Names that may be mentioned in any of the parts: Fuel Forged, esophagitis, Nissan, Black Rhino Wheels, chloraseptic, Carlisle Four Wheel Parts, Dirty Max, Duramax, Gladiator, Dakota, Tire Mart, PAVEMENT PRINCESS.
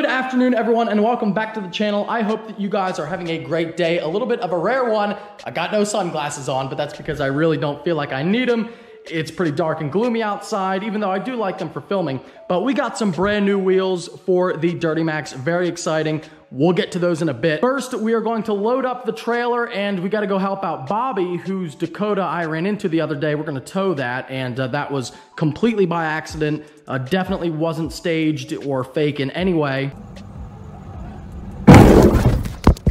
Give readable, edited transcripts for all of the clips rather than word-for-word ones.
Good afternoon, everyone, and welcome back to the channel. I hope that you guys are having a great day. A little bit of a rare one. I got no sunglasses on, but that's because I really don't feel like I need them. It's pretty dark and gloomy outside, even though I do like them for filming. But we got some brand new wheels for the Dirty Max. Very exciting. We'll get to those in a bit. First, we are going to load up the trailer, and we got to go help out Bobby, whose Dakota I ran into the other day. We're going to tow that, and that was completely by accident. Definitely wasn't staged or fake in any way.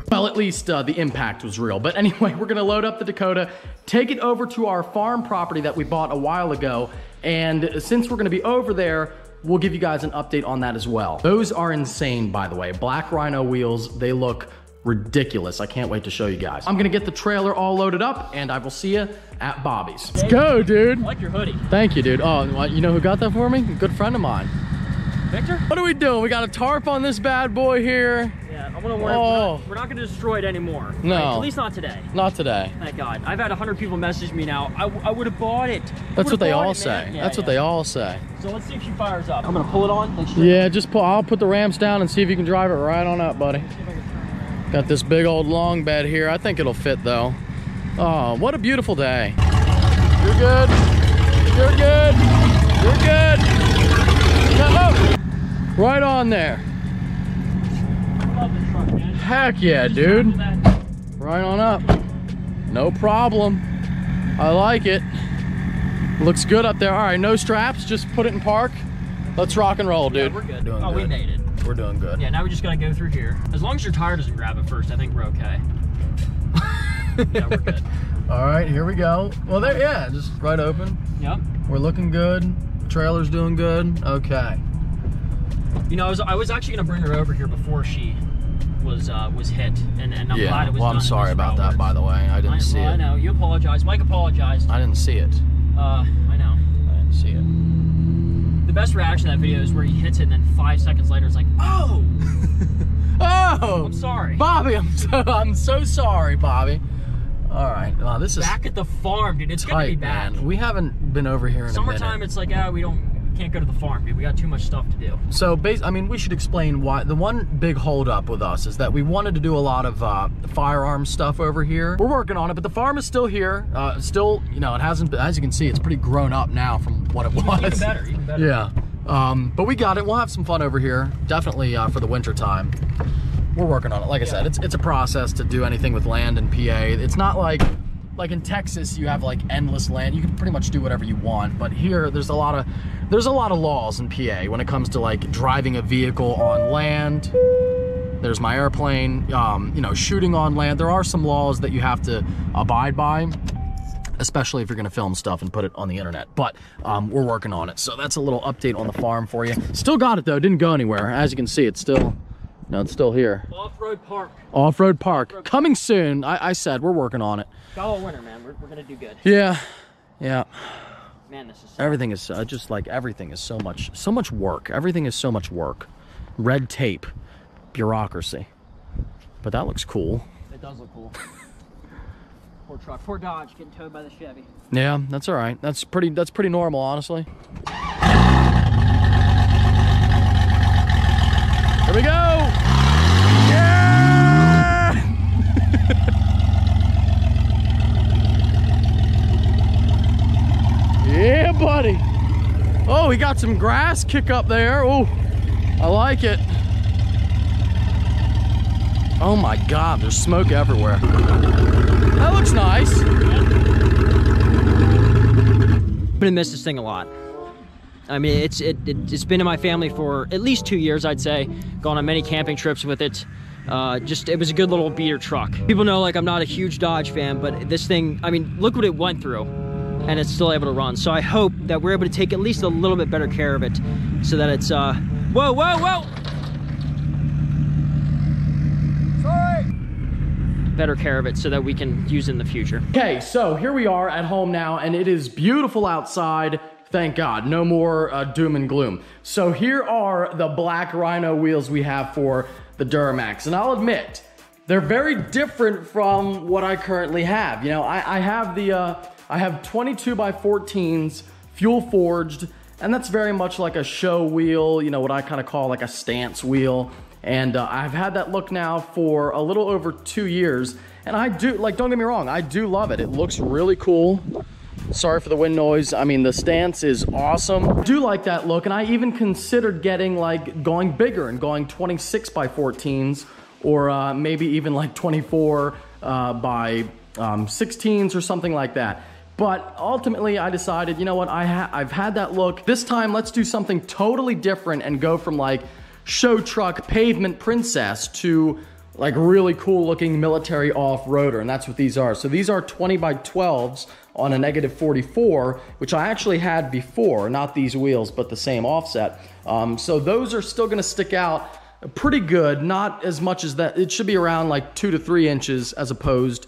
Well, at least the impact was real. But anyway, we're gonna load up the Dakota, take it over to our farm property that we bought a while ago. And since we're gonna be over there, we'll give you guys an update on that as well. Those are insane, by the way. Black Rhino wheels, they look ridiculous. I can't wait to show you guys. I'm gonna get the trailer all loaded up, and I will see you at Bobby's. Let's go, dude. I like your hoodie. Thank you, dude. Oh, you know who got that for me? A good friend of mine. Victor? What are we doing? We got a tarp on this bad boy here. I'm gonna wear it. We're not gonna destroy it anymore. No. Right? At least not today. Not today. Thank God. I've had 100 people message me now. I would have bought it. That's what they all say. Yeah, that's what they all say. So let's see if she fires up. I'm gonna pull it on. Yeah, just pull. I'll put the ramps down and see if you can drive it right on up, buddy. Got this big old long bed here. I think it'll fit though. Oh, what a beautiful day. You're good. You're good. You're good. No. Right on there. Heck yeah, dude. Right on up. No problem. I like it. Looks good up there. All right, no straps. Just put it in park. Let's rock and roll, dude. Yeah, we're good. Doing good. We made it. We're doing good. Yeah, now we just got to go through here. As long as your tire doesn't grab it first, I think we're okay. Yeah, we're good. All right, here we go. Well, there, yeah, just right open. Yep. We're looking good. Trailer's doing good. Okay. You know, I was actually going to bring her over here before she was hit, and I'm glad it was. Well, I'm sorry about that, by the way. I didn't see it. I know. You apologized. Mike apologized. I didn't see it. I know. I didn't see it. The best reaction to that video is where he hits it, and then 5 seconds later, it's like, oh, oh, I'm sorry, Bobby. I'm so sorry, Bobby. All right. Wow, this is back at the farm, dude. It's tight, gonna be bad. Man. We haven't been over here in summertime. It's like, ah, we can't go to the farm, dude. We got too much stuff to do. So, I mean, we should explain why. The one big holdup with us is that we wanted to do a lot of firearm stuff over here. We're working on it, but the farm is still here. Still, you know, it hasn't been, as you can see, it's pretty grown up now from what it was. Even better, even better. Yeah. But we got it. We'll have some fun over here, definitely for the winter time. We're working on it. Like I said, it's a process to do anything with land in PA. It's not like... Like in Texas, you have like endless land. You can pretty much do whatever you want. But here, there's a lot of laws in PA when it comes to like driving a vehicle on land. There's my airplane. You know, shooting on land. There are some laws that you have to abide by, especially if you're gonna film stuff and put it on the internet. But we're working on it. So that's a little update on the farm for you. Still got it though. Didn't go anywhere. As you can see, it's still. No, it's still here. Off-road park. Off-road park. Off-road coming soon. I said we're working on it. Got all winter, man. We're going to do good. Yeah. Yeah. Man, this is... Everything is just like everything is so much work. Everything is so much work. Red tape. Bureaucracy. But that looks cool. It does look cool. Poor truck. Poor Dodge getting towed by the Chevy. Yeah, that's all right. That's pretty normal, honestly. Here we go. Yeah, buddy. Oh, we got some grass kick up there. Oh, I like it. Oh my God, there's smoke everywhere. That looks nice. I'm gonna miss this thing a lot. I mean, it's been in my family for at least 2 years, I'd say. Gone on many camping trips with it. It was a good little beater truck. People know, like, I'm not a huge Dodge fan, but this thing, I mean, look what it went through, and it's still able to run. So I hope that we're able to take at least a little bit better care of it so that it's, whoa, whoa, whoa! Sorry! Better care of it so that we can use it in the future. Okay, so here we are at home now, and it is beautiful outside. Thank God, no more doom and gloom. So here are the Black Rhino wheels we have for the Duramax, and I'll admit, they're very different from what I currently have. You know, I have 22 by 14s, fuel forged, And that's very much like a show wheel, you know, what I kind of call like a stance wheel. And I've had that look now for a little over 2 years. And I do, like, don't get me wrong, I do love it. It looks really cool. Sorry for the wind noise. I mean, the stance is awesome. I do like that look, and I even considered getting, like, going bigger and going 26x14s or maybe even like 24 by 16s or something like that. But ultimately, I decided, you know what, I've had that look. This time, let's do something totally different and go from like show truck pavement princess to like really cool looking military off-roader, and that's what these are. So these are 20x12s on a -44, which I actually had before, not these wheels, but the same offset. So those are still gonna stick out pretty good, not as much as that. It should be around like 2 to 3 inches as opposed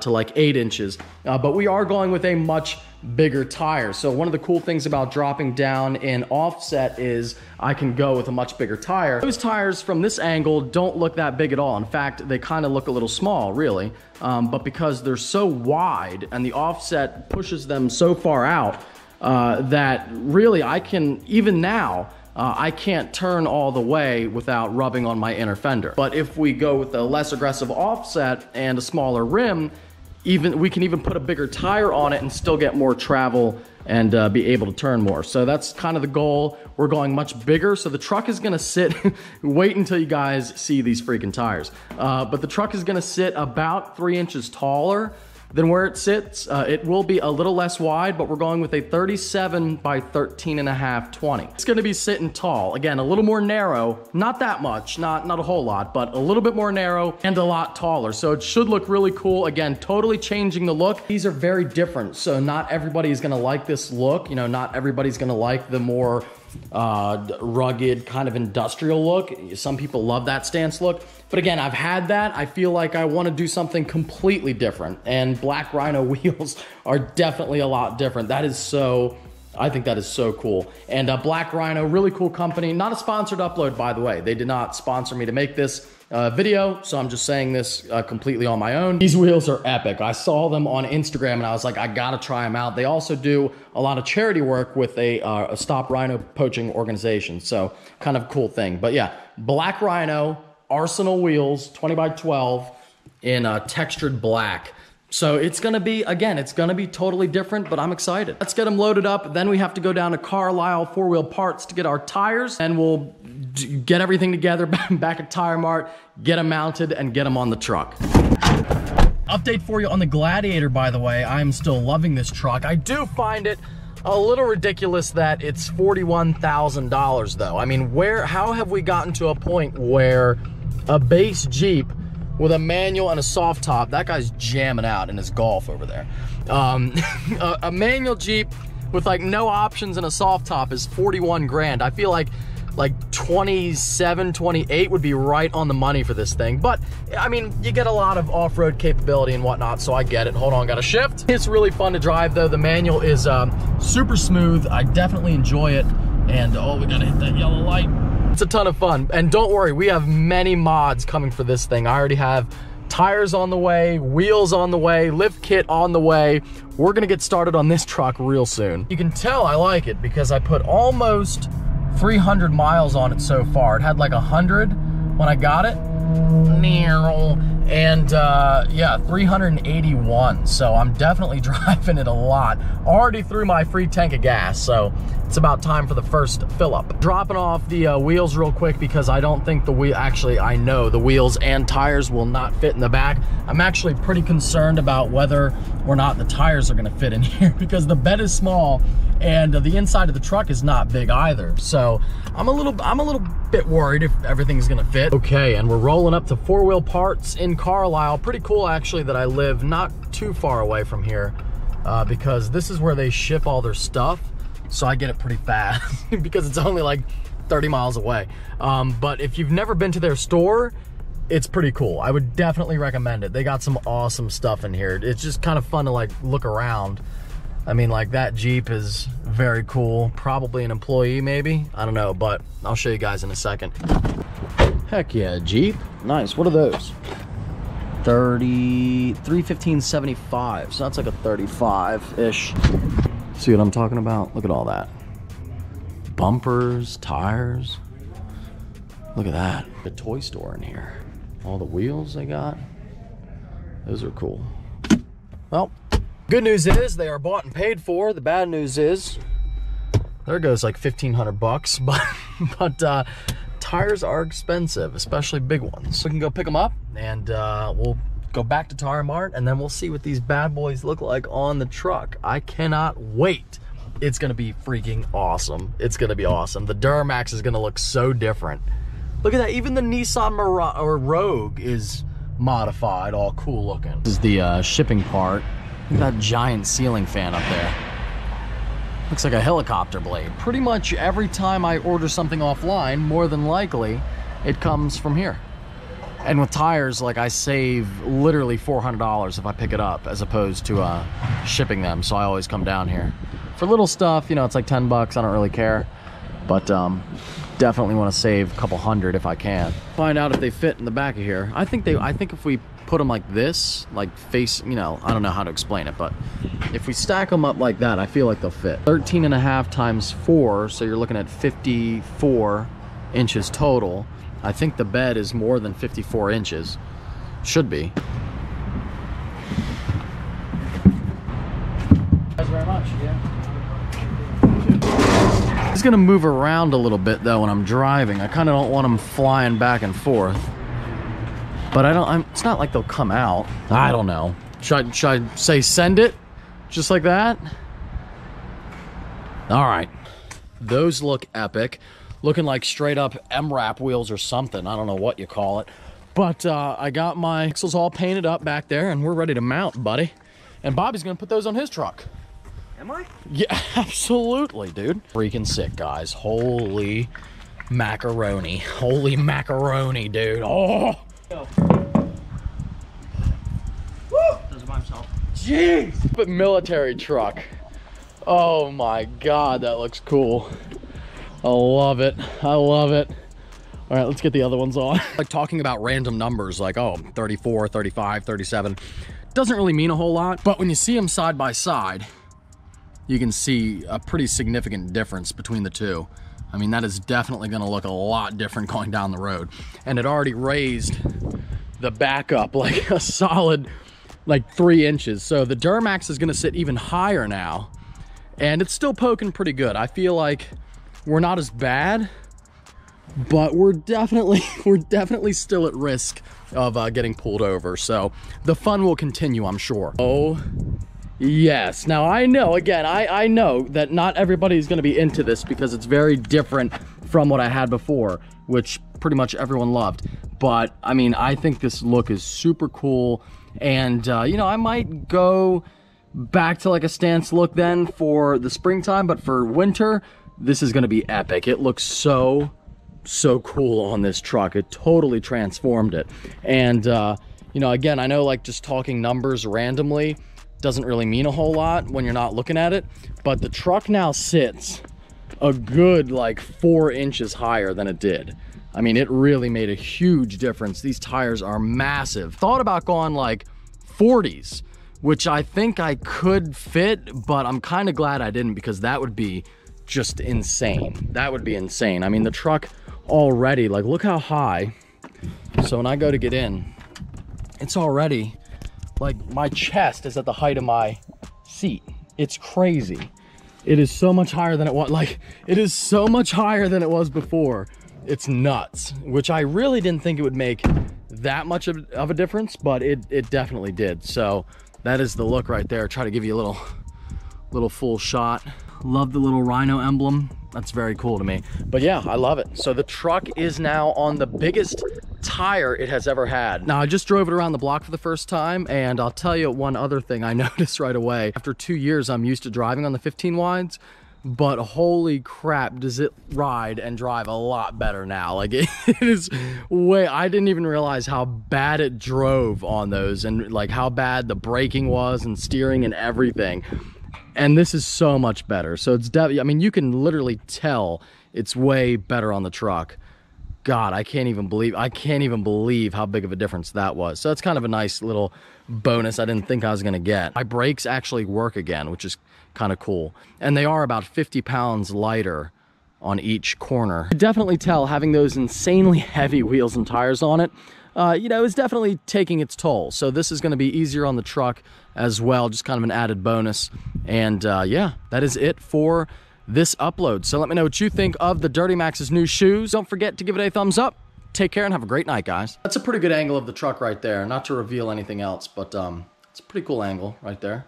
to like 8 inches. But we are going with a much bigger tire. So one of the cool things about dropping down in offset is I can go with a much bigger tire. Those tires from this angle don't look that big at all. In fact, they kind of look a little small, really. But because they're so wide and the offset pushes them so far out that really I can, even now, I can't turn all the way without rubbing on my inner fender. But if we go with a less aggressive offset and a smaller rim, we can even put a bigger tire on it and still get more travel and be able to turn more. So that's kind of the goal. We're going much bigger. So the truck is gonna sit, wait until you guys see these freaking tires. But the truck is gonna sit about 3 inches taller than where it sits. It will be a little less wide, but we're going with a 37x13.5 20. It's gonna be sitting tall. Again, a little more narrow, not that much, not a whole lot, but a little bit more narrow and a lot taller. So it should look really cool. Again, totally changing the look. These are very different. So not everybody is gonna like this look. You know, not everybody's gonna like the more rugged kind of industrial look. Some people love that stance look, but again, I've had that. I feel like I want to do something completely different, and Black Rhino wheels are definitely a lot different. That is so, I think that is so cool. And Black Rhino, really cool company. Not a sponsored upload, by the way. They did not sponsor me to make this video, so I'm just saying this completely on my own. These wheels are epic. I saw them on Instagram and I was like, I gotta try them out. They also do a lot of charity work with a Stop Rhino Poaching organization, so kind of cool thing. But yeah, Black Rhino Arsenal wheels, 20x12 in textured black. So it's gonna be, again, it's gonna be totally different, but I'm excited. Let's get them loaded up. Then we have to go down to Carlisle Four Wheel Parts to get our tires, and we'll get everything together back at Tire Mart, get them mounted, and get them on the truck. Update for you on the Gladiator, by the way. I'm still loving this truck. I do find it a little ridiculous that it's $41,000 though. I mean, how have we gotten to a point where a base Jeep with a manual and a soft top, that guy's jamming out in his Golf over there. A manual Jeep with like no options and a soft top is 41 grand. I feel like 27, 28 would be right on the money for this thing. But I mean, you get a lot of off-road capability and whatnot, so I get it. Hold on, gotta shift. It's really fun to drive though. The manual is super smooth. I definitely enjoy it. And oh, we gotta hit that yellow light. It's a ton of fun, and don't worry, we have many mods coming for this thing. I already have tires on the way, wheels on the way, lift kit on the way. We're gonna get started on this truck real soon. You can tell I like it because I put almost 300 miles on it so far. It had like 100 when I got it, and yeah, 381. So I'm definitely driving it a lot. Already threw my free tank of gas, so it's about time for the first fill up. Dropping off the wheels real quick because I don't think the I know the wheels and tires will not fit in the back. I'm actually pretty concerned about whether or not the tires are gonna fit in here because the bed is small and the inside of the truck is not big either. So I'm a little bit worried if everything's gonna fit. Okay, and we're rolling up to Four Wheel Parts in Carlisle. Pretty cool actually that I live not too far away from here because this is where they ship all their stuff. So I get it pretty fast because it's only like 30 miles away. But if you've never been to their store, it's pretty cool. I would definitely recommend it. They got some awesome stuff in here. It's just kind of fun to like look around. I mean, like that Jeep is very cool. Probably an employee maybe, I don't know, but I'll show you guys in a second. Heck yeah, Jeep. Nice, what are those? 31575, so that's like a 35-ish. See what I'm talking about? Look at all that. bumpers, tires. Look at that. The toy store in here. All the wheels they got. Those are cool. Well, good news is they are bought and paid for. The bad news is there goes like 1,500 bucks, but tires are expensive, especially big ones. So we can go pick them up and we'll go back to Tire Mart and then we'll see what these bad boys look like on the truck. I cannot wait. It's gonna be freaking awesome. It's gonna be awesome. The Duramax is gonna look so different. Look at that, even the Nissan Mirage or Rogue is modified, all cool looking. This is the shipping part. Look at that giant ceiling fan up there. Looks like a helicopter blade. Pretty much every time I order something offline, more than likely, it comes from here. And with tires, like, I save literally $400 if I pick it up as opposed to shipping them, so I always come down here. For little stuff, you know, it's like 10 bucks, I don't really care. But definitely want to save a couple hundred if I can. Find out if they fit in the back of here. I think if we put them like this, like face, you know, I don't know how to explain it, but if we stack them up like that, I feel like they'll fit. 13.5 times 4, so you're looking at 54 inches total. I think the bed is more than 54 inches. Should be. Thanks very much. Yeah. It's gonna move around a little bit though when I'm driving. I kind of don't want them flying back and forth. But it's not like they'll come out. I don't know. Should I say send it? Just like that? All right. Those look epic. Looking like straight up M-wrap wheels or something. I don't know what you call it. But I got my axles all painted up back there and we're ready to mount, buddy. And Bobby's gonna put those on his truck. Am I? Yeah, absolutely, dude. Freaking sick, guys. Holy macaroni. Holy macaroni, dude. Oh! Go. Woo! Does it by himself. Jeez! But military truck. Oh my God, that looks cool. I love it. I love it. All right, let's get the other ones on. Like talking about random numbers, like, oh, 34, 35, 37. Doesn't really mean a whole lot, but when you see them side by side, you can see a pretty significant difference between the two. I mean, that is definitely gonna look a lot different going down the road. And it already raised the back up like a solid, like 3 inches. So the Duramax is gonna sit even higher now. And it's still poking pretty good. I feel like we're not as bad, but we're definitely still at risk of getting pulled over. So the fun will continue, I'm sure. Oh. Yes. Now I know, again, I know that not everybody's going to be into this because it's very different from what I had before, which pretty much everyone loved. But I mean, I think this look is super cool. And, you know, I might go back to like a stance look then for the springtime, but for winter, this is going to be epic. It looks so, so cool on this truck. It totally transformed it. And, you know, again, I know like just talking numbers randomly doesn't really mean a whole lot when you're not looking at it, but the truck now sits a good like 4 inches higher than it did. I mean, it really made a huge difference. These tires are massive. Thought about going like 40s, which I think I could fit, but I'm kind of glad I didn't because that would be just insane. That would be insane. I mean, the truck already, like look how high. So when I go to get in, it's already like my chest is at the height of my seat. It's crazy. It is so much higher than it was. Like it is so much higher than it was before. It's nuts, which I really didn't think it would make that much of a difference, but it definitely did. So that is the look right there. Try to give you a little full shot. Love the little rhino emblem. That's very cool to me. But yeah, I love it. So the truck is now on the biggest tire it has ever had. Now I just drove it around the block for the first time, and I'll tell you one other thing I noticed right away. After 2 years, I'm used to driving on the 15 wides, but holy crap, does it ride and drive a lot better now. Like it is way, I didn't even realize how bad it drove on those and like how bad the braking was and steering and everything. And this is so much better. So it's I mean, you can literally tell it's way better on the truck. God, I can't even believe how big of a difference that was. So that's kind of a nice little bonus I didn't think I was gonna get. My brakes actually work again, which is kind of cool. And they are about 50 pounds lighter on each corner. You could definitely tell having those insanely heavy wheels and tires on it, you know, is definitely taking its toll. So this is going to be easier on the truck as well, just kind of an added bonus. And yeah, that is it for this upload. So let me know what you think of the Dirty Max's new shoes. Don't forget to give it a thumbs up. Take care and have a great night, guys. That's a pretty good angle of the truck right there. Not to reveal anything else, but it's a pretty cool angle right there.